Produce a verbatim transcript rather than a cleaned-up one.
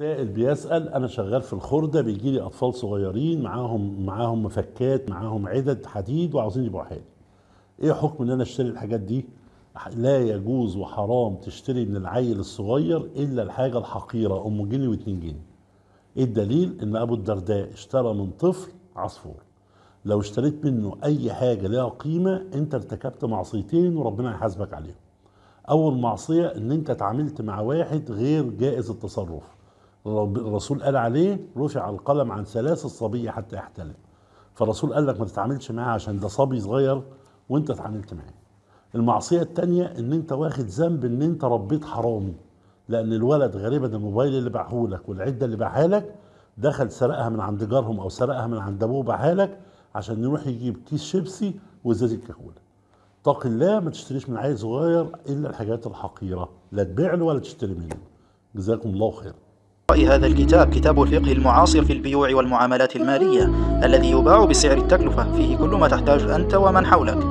سائل بيسأل: أنا شغال في الخردة، بيجي لي أطفال صغيرين معاهم معاهم مفكات، معاهم عدد حديد وعاوزين يبيعوها لي. إيه حكم إن أنا أشتري الحاجات دي؟ لا يجوز وحرام تشتري من العيل الصغير إلا الحاجة الحقيرة، أم جنيه واتنين جنيه. إيه الدليل؟ إن أبو الدرداء اشترى من طفل عصفور. لو اشتريت منه أي حاجة لها قيمة أنت ارتكبت معصيتين وربنا هيحاسبك عليهم. أول معصية إن أنت اتعاملت مع واحد غير جائز التصرف. الرسول قال عليه: رفع القلم عن ثلاث الصبي حتى يحتلم. فالرسول قال لك ما تتعاملش معاه عشان ده صبي صغير وانت اتعاملت معاه. المعصيه الثانيه ان انت واخد ذنب ان انت ربيت حرامي، لان الولد غالبا الموبايل اللي باعهولك والعده اللي باعها لك دخل سرقها من عند جارهم او سرقها من عند ابوه باعها لك عشان يروح يجيب كيس شيبسي وازازه كاكولا. اتق الله، ما تشتريش من عيل صغير الا الحاجات الحقيره، لا تبيع له ولا تشتري منه. جزاكم الله خير. هذا الكتاب كتاب الفقه المعاصر في البيوع والمعاملات المالية الذي يباع بسعر التكلفة، فيه كل ما تحتاج أنت ومن حولك.